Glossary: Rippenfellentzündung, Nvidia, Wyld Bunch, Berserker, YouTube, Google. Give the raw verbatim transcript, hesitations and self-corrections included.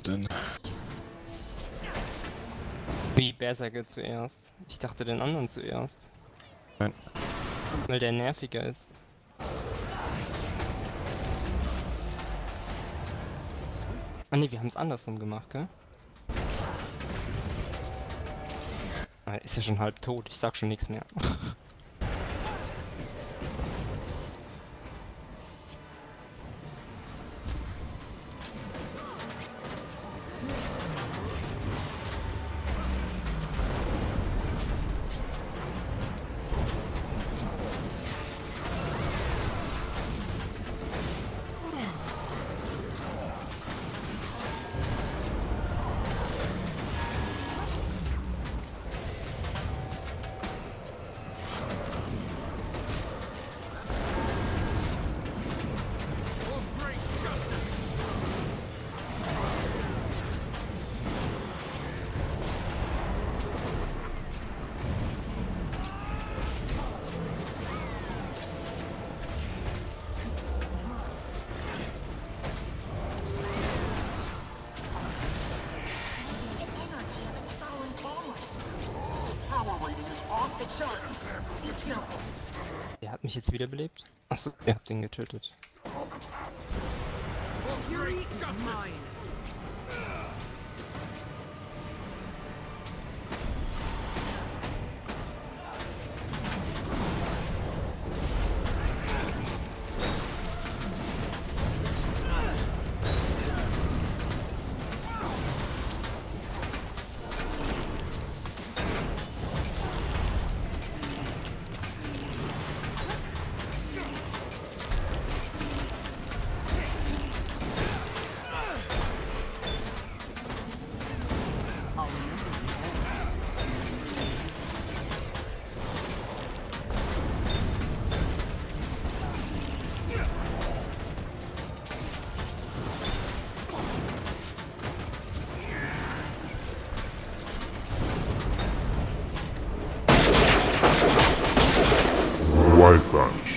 denn? Wie Berserker zuerst? Ich dachte den anderen zuerst. Nein. Weil der nerviger ist. Ah ne, wir haben es andersrum gemacht, gell? Ah, ist ja schon halb tot, ich sag schon nichts mehr. Der hat mich jetzt wiederbelebt? Achso, ihr habt ihn getötet. Wyld Bunch.